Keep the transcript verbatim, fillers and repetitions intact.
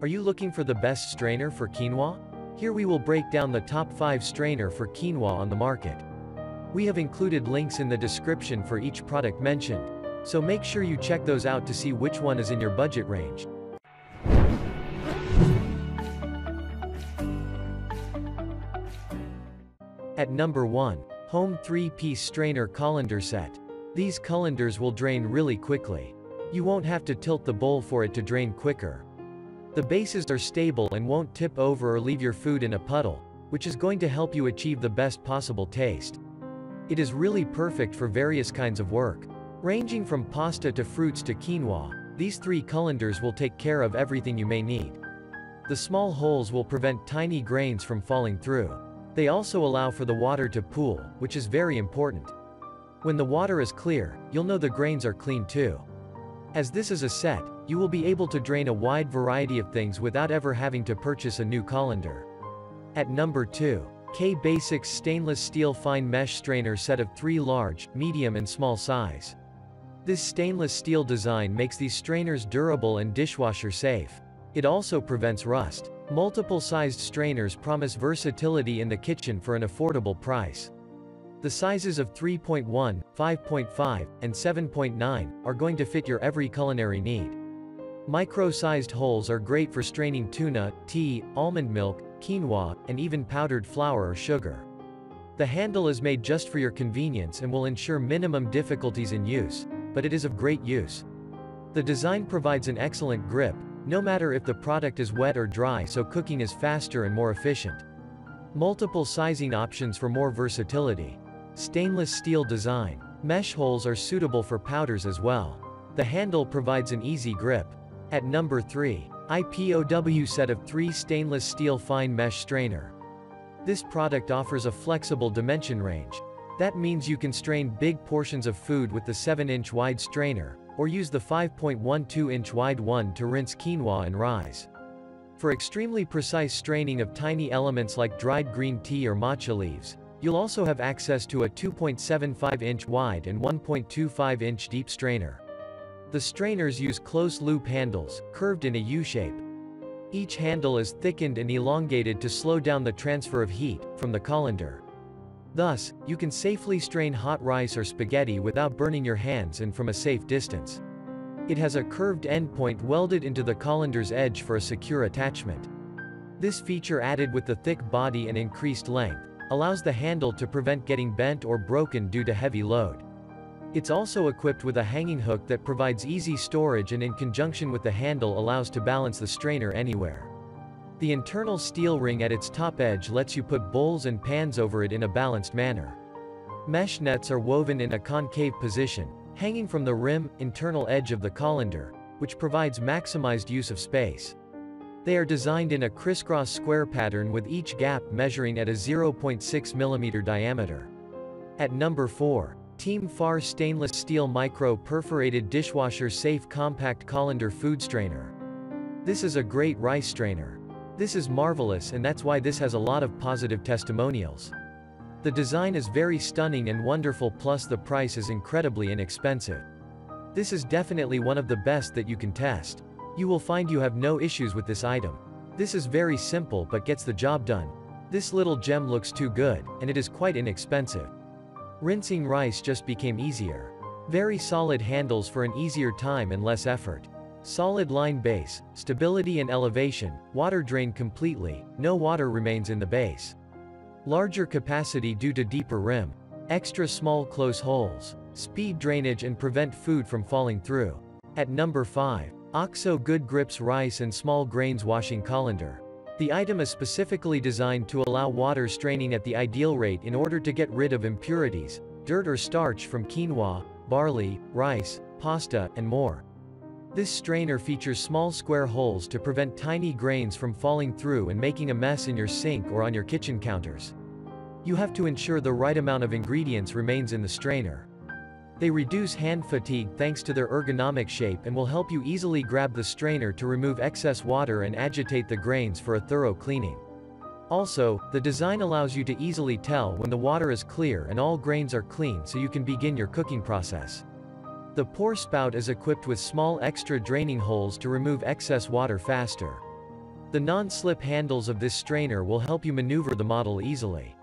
Are you looking for the best strainer for quinoa? Here we will break down the top five strainer for quinoa on the market. We have included links in the description for each product mentioned, so make sure you check those out to see which one is in your budget range. At number one, HÖLM three piece strainer colander set. These colanders will drain really quickly. You won't have to tilt the bowl for it to drain quicker. The bases are stable and won't tip over or leave your food in a puddle, which is going to help you achieve the best possible taste. It is really perfect for various kinds of work. Ranging from pasta to fruits to quinoa, these three colanders will take care of everything you may need. The small holes will prevent tiny grains from falling through. They also allow for the water to pool, which is very important. When the water is clear, you'll know the grains are clean too. As this is a set, you will be able to drain a wide variety of things without ever having to purchase a new colander. At number two, K BASIX stainless steel fine mesh strainer set of three large, medium and small size. This stainless steel design makes these strainers durable and dishwasher safe. It also prevents rust. Multiple sized strainers promise versatility in the kitchen for an affordable price. The sizes of three point one, five point five, and seven point nine are going to fit your every culinary need. Micro-sized holes are great for straining tuna, tea, almond milk, quinoa, and even powdered flour or sugar. The handle is made just for your convenience and will ensure minimum difficulties in use, but it is of great use. The design provides an excellent grip, no matter if the product is wet or dry, so cooking is faster and more efficient. Multiple sizing options for more versatility. Stainless steel design. Mesh holes are suitable for powders as well. The handle provides an easy grip. At number three, i p o w set of three stainless steel fine mesh strainer. This product offers a flexible dimension range. That means you can strain big portions of food with the seven inch wide strainer, or use the five point one two inch wide one to rinse quinoa and rice. For extremely precise straining of tiny elements like dried green tea or matcha leaves, you'll also have access to a two point seven five inch wide and one point two five inch deep strainer. The strainers use closed-loop handles, curved in a U shape. Each handle is thickened and elongated to slow down the transfer of heat from the colander. Thus, you can safely strain hot rice or spaghetti without burning your hands and from a safe distance. It has a curved endpoint welded into the colander's edge for a secure attachment. This feature, added with the thick body and increased length, allows the handle to prevent getting bent or broken due to heavy load. It's also equipped with a hanging hook that provides easy storage and, in conjunction with the handle, allows to balance the strainer anywhere. The internal steel ring at its top edge lets you put bowls and pans over it in a balanced manner. Mesh nets are woven in a concave position, hanging from the rim, internal edge of the colander, which provides maximized use of space. They are designed in a crisscross square pattern, with each gap measuring at a zero point six millimeter diameter. At number four, TeamFar stainless steel micro perforated dishwasher safe compact colander food strainer. This is a great rice strainer. This is marvelous, and that's why this has a lot of positive testimonials. The design is very stunning and wonderful, plus the price is incredibly inexpensive. This is definitely one of the best that you can test. You will find you have no issues with this item. This is very simple but gets the job done. This little gem looks too good, and it is quite inexpensive. Rinsing rice just became easier. Very solid handles for an easier time and less effort. Solid line base, stability and elevation, water drained completely, no water remains in the base. Larger capacity due to deeper rim. Extra small close holes. Speed drainage and prevent food from falling through. At number five, OXO Good Grips Rice and Small Grains Washing Colander. The item is specifically designed to allow water straining at the ideal rate in order to get rid of impurities, dirt or starch from quinoa, barley, rice, pasta, and more. This strainer features small square holes to prevent tiny grains from falling through and making a mess in your sink or on your kitchen counters. You have to ensure the right amount of ingredients remains in the strainer. They reduce hand fatigue thanks to their ergonomic shape and will help you easily grab the strainer to remove excess water and agitate the grains for a thorough cleaning. Also, the design allows you to easily tell when the water is clear and all grains are clean, so you can begin your cooking process. The pour spout is equipped with small extra draining holes to remove excess water faster. The non-slip handles of this strainer will help you maneuver the model easily.